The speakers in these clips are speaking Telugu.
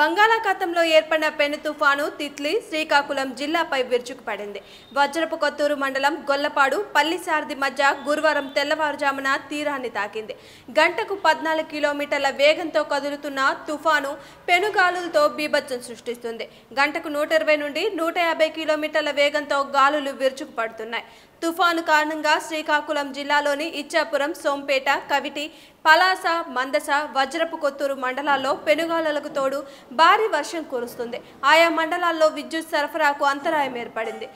బంగాళాఖాతంలో ఏర్పడిన పెను తుఫాను తిత్లి శ్రీకాకుళం జిల్లాపై విరుచుకుపడింది. వజ్రపు కొత్తూరు మండలం గొల్లపాడు పల్లిసార్ది మధ్య గురువారం తెల్లవారుజామున తీరాన్ని తాకింది. గంటకు 14 కిలోమీటర్ల వేగంతో కదులుతున్న తుఫాను పెనుగాలులతో బీభత్సం సృష్టిస్తుంది. గంటకు 120 నుండి 150 కిలోమీటర్ల వేగంతో గాలులు విరుచుకుపడుతున్నాయి. తుఫాను కారణంగా శ్రీకాకుళం జిల్లాలోని ఇచ్చాపురం, సోంపేట, కవిటి, పలాస, మందస, వజ్రపు కొత్తూరు మండలాల్లో పెనుగాలులకు తోడు భారీ వర్షం కురుస్తుంది. ఆయా మండలాల్లో విద్యుత్ సరఫరాకు అంతరాయం ఏర్పడింది.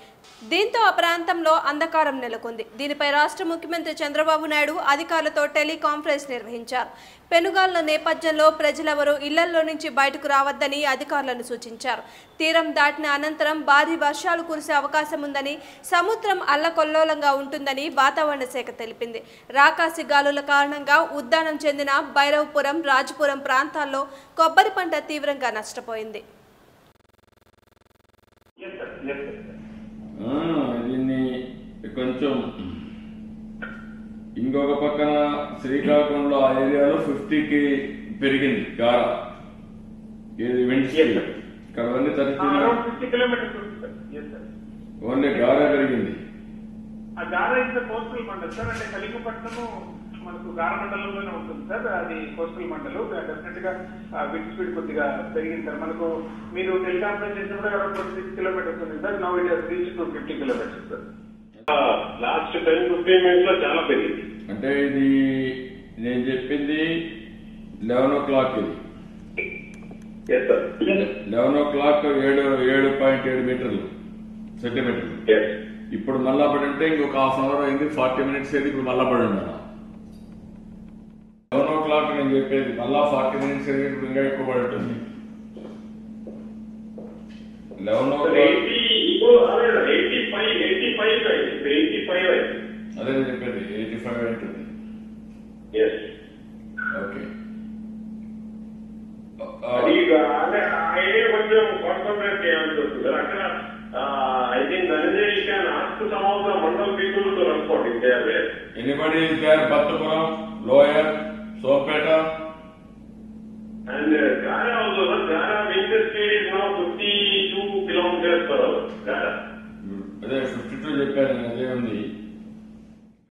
దీంతో ఆ ప్రాంతంలో అంధకారం నెలకొంది. దీనిపై రాష్ట్ర ముఖ్యమంత్రి చంద్రబాబు నాయుడు అధికారులతో టెలికాన్ఫరెన్స్ నిర్వహించారు. పెనుగాలుల నేపథ్యంలో ప్రజలెవరూ ఇళ్లలో నుంచి బయటకు రావద్దని అధికారులను సూచించారు. తీరం దాటిన అనంతరం భారీ వర్షాలు కురిసే అవకాశం ఉందని, సముద్రం అల్లకొల్లోలంగా ఉంటుందని వాతావరణ శాఖ తెలిపింది. రాకాసి గాలుల కారణంగా ఉద్దానం చెందిన భైరవపురం, రాజపురం ప్రాంతాల్లో కొబ్బరి పంట తీవ్రంగా నష్టపోయింది. దీన్ని కొంచెం ఇంకొక పక్కన శ్రీకాకుళంలో ఆ ఏరియాలో 50కి పెరిగింది గార. ఇది వెంటనే ఇక్కడ ఓన్లీ 30 కిలోమీటర్స్ ఓన్లీ గార పెరిగింది. ఆ Gara is coastal mandal sir, అంటే కలింగపట్నము మనకు గార మండలంలోనే ఉంటుంది సార్. అది కోస్టల్ మండలం డెఫినెట్ గా విండ్ స్పీడ్ కొద్దిగా పెరిగింది సార్. మనకు మీరు టెలికాన్ఫరెన్స్ చేసినప్పుడు 6 కిలోమీటర్స్ ఉంది sir. Now it has reached to 50 kilometres sir. Last 10-15 minutes లో చాలా పెరిగింది. అంటే ఇది నేను చెప్పింది 11 o'clock, ఇది 11 o'clock 7.7 మీటర్లు సెంటీమీటర్లు. ఇప్పుడు మళ్ళా పడి అంటే ఇంకొక హాఫ్ అవర్ అయింది, 40 మినిట్స్ అయింది. ఇప్పుడు మళ్ళా పడి ఉన్నాను 11 o'clock నేను చెప్పేది, మళ్ళా 40 మినిట్స్ అయింది. ఇప్పుడు ఇంకా ఎక్కువ పడి ఉంటుంది. 11 o'clock, 85 అదే చెప్పేది, 85 ఉంటుంది. ఓకే, కొంచెం కాన్సన్ట్రేట్ చేయాల్సి వస్తుంది. అక్కడ I think Nanjay can ask some of the mandal people to report it there. Anybody is there? Battapuram, lower, Sopeta and Gara also. Gara wind speed is now 52 kilometres per hour. Gara అదే 52 చెప్పారు. అదే ఉంది.